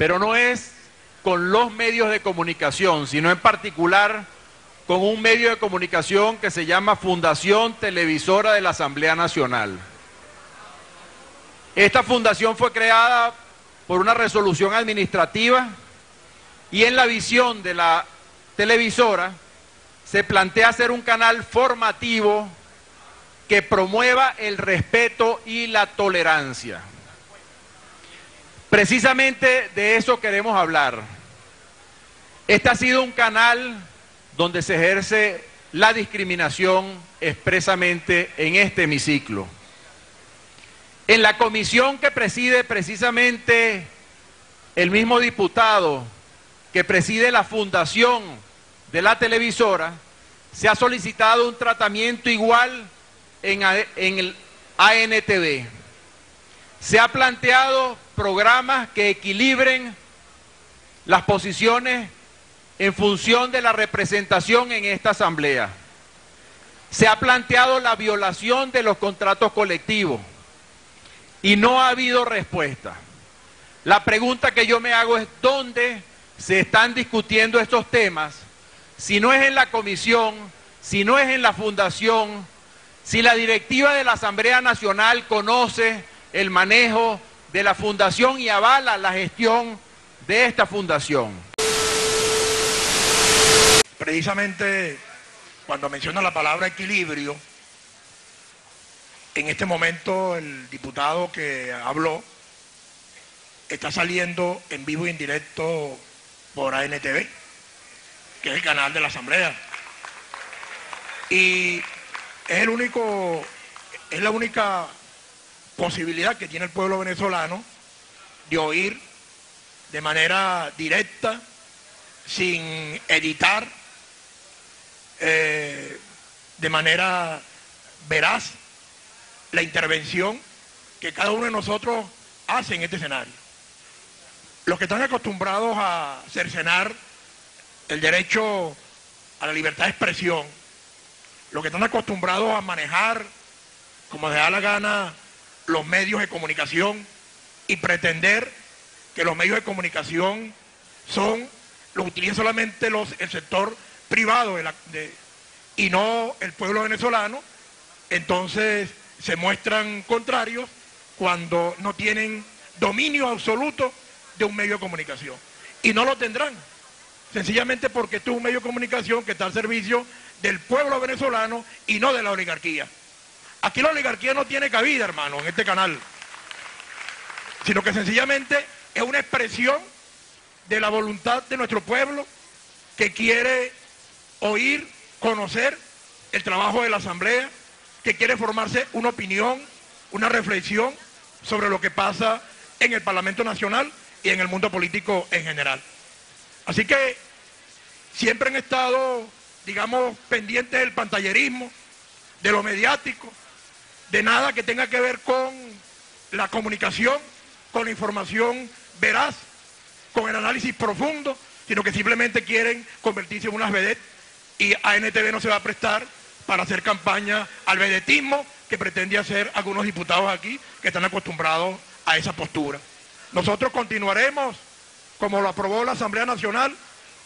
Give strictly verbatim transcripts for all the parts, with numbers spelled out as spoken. pero no es con los medios de comunicación, sino en particular con un medio de comunicación que se llama Fundación Televisora de la Asamblea Nacional. Esta fundación fue creada por una resolución administrativa y en la visión de la televisora se plantea ser un canal formativo que promueva el respeto y la tolerancia. Precisamente de eso queremos hablar. Este ha sido un canal donde se ejerce la discriminación expresamente en este hemiciclo. En la comisión que preside precisamente el mismo diputado que preside la fundación de la televisora, se ha solicitado un tratamiento igual en, en el A N T V. Se ha planteado programas que equilibren las posiciones en función de la representación en esta asamblea. Se ha planteado la violación de los contratos colectivos. Y no ha habido respuesta. La pregunta que yo me hago es ¿dónde se están discutiendo estos temas? Si no es en la comisión, si no es en la fundación, si la directiva de la Asamblea Nacional conoce el manejo de la fundación y avala la gestión de esta fundación. Precisamente cuando menciona la palabra equilibrio, en este momento el diputado que habló está saliendo en vivo y en directo por A N T V, que es el canal de la Asamblea. Y es el único, es la única posibilidad que tiene el pueblo venezolano de oír de manera directa, sin editar, eh, de manera veraz, la intervención que cada uno de nosotros hace en este escenario. Los que están acostumbrados a cercenar el derecho a la libertad de expresión, los que están acostumbrados a manejar, como les da la gana, los medios de comunicación y pretender que los medios de comunicación son, los utiliza solamente los, el sector privado de la, de, y no el pueblo venezolano, entonces se muestran contrarios cuando no tienen dominio absoluto de un medio de comunicación. Y no lo tendrán, sencillamente porque esto es un medio de comunicación que está al servicio del pueblo venezolano y no de la oligarquía. Aquí la oligarquía no tiene cabida, hermano, en este canal, sino que sencillamente es una expresión de la voluntad de nuestro pueblo que quiere oír, conocer el trabajo de la Asamblea, que quiere formarse una opinión, una reflexión sobre lo que pasa en el Parlamento Nacional y en el mundo político en general. Así que siempre han estado, digamos, pendientes del pantallerismo, de lo mediático, de nada que tenga que ver con la comunicación, con la información veraz, con el análisis profundo, sino que simplemente quieren convertirse en unas vedettes y A N T V no se va a prestar para hacer campaña al vedetismo que pretende hacer algunos diputados aquí que están acostumbrados a esa postura. Nosotros continuaremos, como lo aprobó la Asamblea Nacional,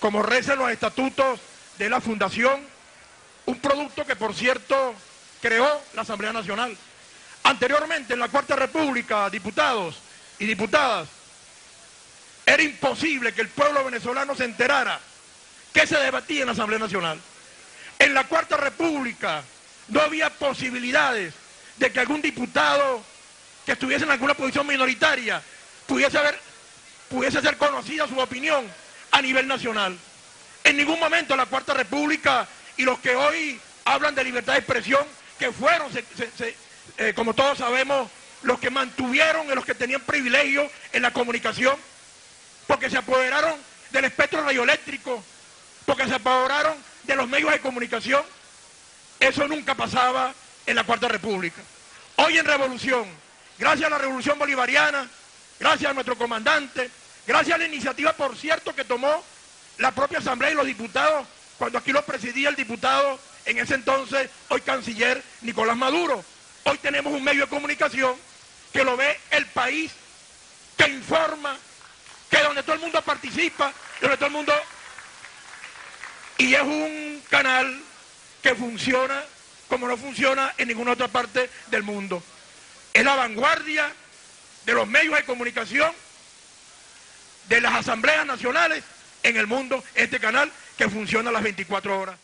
como recen los estatutos de la Fundación, un producto que, por cierto, creó la Asamblea Nacional. Anteriormente, en la Cuarta República, diputados y diputadas, era imposible que el pueblo venezolano se enterara que se debatía en la Asamblea Nacional. En la Cuarta República no había posibilidades de que algún diputado que estuviese en alguna posición minoritaria pudiese, haber, pudiese ser conocida su opinión a nivel nacional. En ningún momento la Cuarta República y los que hoy hablan de libertad de expresión, que fueron, se, se, se, eh, como todos sabemos, los que mantuvieron y los que tenían privilegio en la comunicación, porque se apoderaron del espectro radioeléctrico, porque se apoderaron de los medios de comunicación, eso nunca pasaba en la Cuarta República. Hoy en Revolución, gracias a la Revolución Bolivariana, gracias a nuestro comandante, gracias a la iniciativa, por cierto, que tomó la propia Asamblea y los diputados, cuando aquí lo presidía el diputado, en ese entonces, hoy canciller Nicolás Maduro. Hoy tenemos un medio de comunicación que lo ve el país, que informa, que donde todo el mundo participa, donde todo el mundo... Y es un canal que funciona como no funciona en ninguna otra parte del mundo. Es la vanguardia de los medios de comunicación, de las asambleas nacionales en el mundo, este canal que funciona las veinticuatro horas.